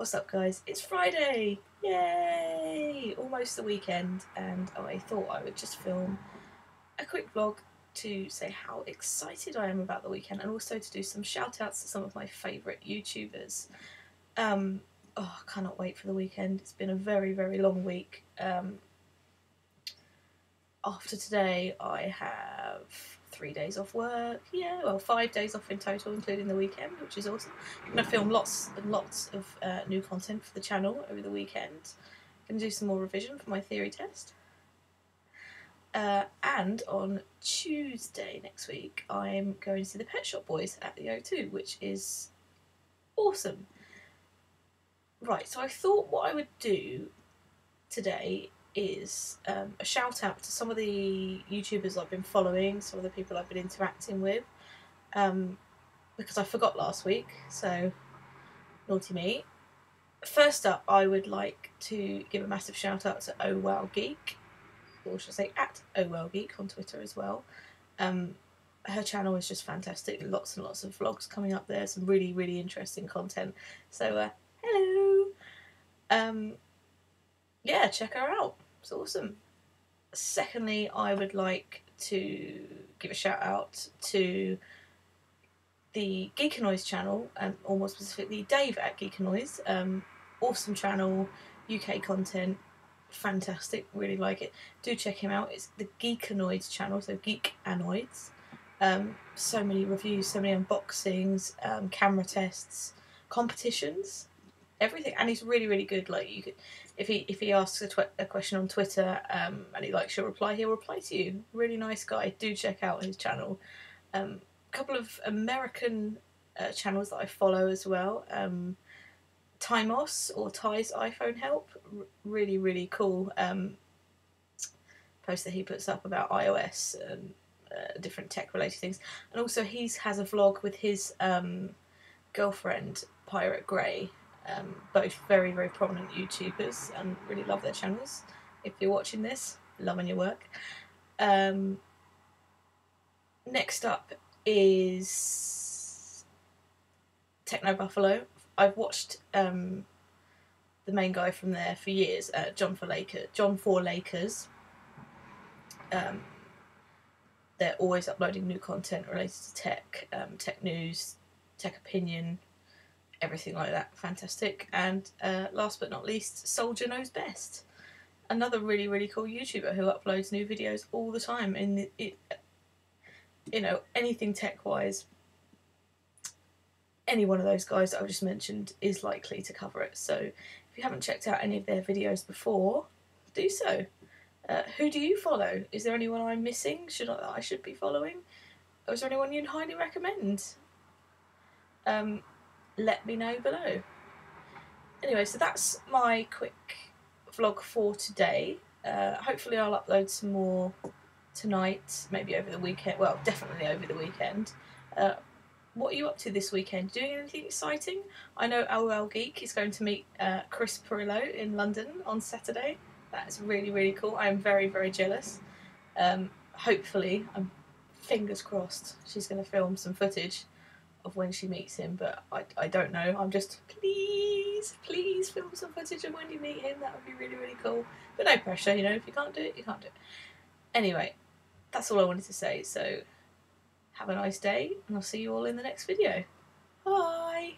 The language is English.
What's up, guys? It's Friday! Yay! Almost the weekend, and I thought I would just film a quick vlog to say how excited I am about the weekend, and also to do some shout outs to some of my favourite YouTubers. I cannot wait for the weekend. It's been a very, very long week. After today, I have 3 days off work. Yeah, well, 5 days off in total, including the weekend, which is awesome. I'm going to film lots and lots of new content for the channel over the weekend. I'm going to do some more revision for my theory test. And on Tuesday next week, I'm going to see the Pet Shop Boys at the O2, which is awesome. Right, so I thought what I would do today is a shout out to some of the YouTubers I've been following, some of the people I've been interacting with, because I forgot last week, so naughty me. First up, I would like to give a massive shout out to OhWowGeek, or should I say at OhWowGeek on Twitter as well. Her channel is just fantastic, lots and lots of vlogs coming up there, some really, really interesting content, so hello! Yeah, check her out. It's awesome. Secondly, I would like to give a shout out to the Geekanoids channel, and or more specifically Dave at Geekanoids. Awesome channel, UK content, fantastic, really like it. Do check him out. It's the Geekanoids channel, so Geekanoids. So many reviews, so many unboxings, camera tests, competitions. Everything, and he's really, really good. Like, you could, if he asks a question on Twitter and he likes your reply, he'll reply to you. Really nice guy. Do check out his channel. A couple of American channels that I follow as well. TyMoss or Ty's iPhone Help. Really, really cool post that he puts up about iOS and different tech-related things. And also, he has a vlog with his girlfriend, Pirate Grey. Both very, very prominent YouTubers, and really love their channels. If you're watching this, loving your work. Next up is Techno Buffalo. I've watched the main guy from there for years, Jon4Lakers. They're always uploading new content related to tech, tech news, tech opinion, everything like that. Fantastic. And last but not least, Soldier Knows Best, another really, really cool YouTuber who uploads new videos all the time, and you know, anything tech wise, any one of those guys that I've just mentioned is likely to cover it. So if you haven't checked out any of their videos before, do so. Who do you follow? Is there anyone I'm missing? I should be following? Or is there anyone you'd highly recommend? Let me know below. Anyway, so that's my quick vlog for today. Hopefully I'll upload some more tonight, maybe over the weekend. Well, definitely over the weekend. What are you up to this weekend? Doing anything exciting? I know OhWowGeek is going to meet Chris Perillo in London on Saturday. That's really, really cool. I am very, very jealous. Hopefully, I'm fingers crossed, she's going to film some footage of when she meets him, but I don't know. I'm just, please film some footage of when you meet him. That would be really, really cool. But no pressure, you know, if you can't do it, you can't do it. Anyway, that's all I wanted to say, so have a nice day, and I'll see you all in the next video. Bye!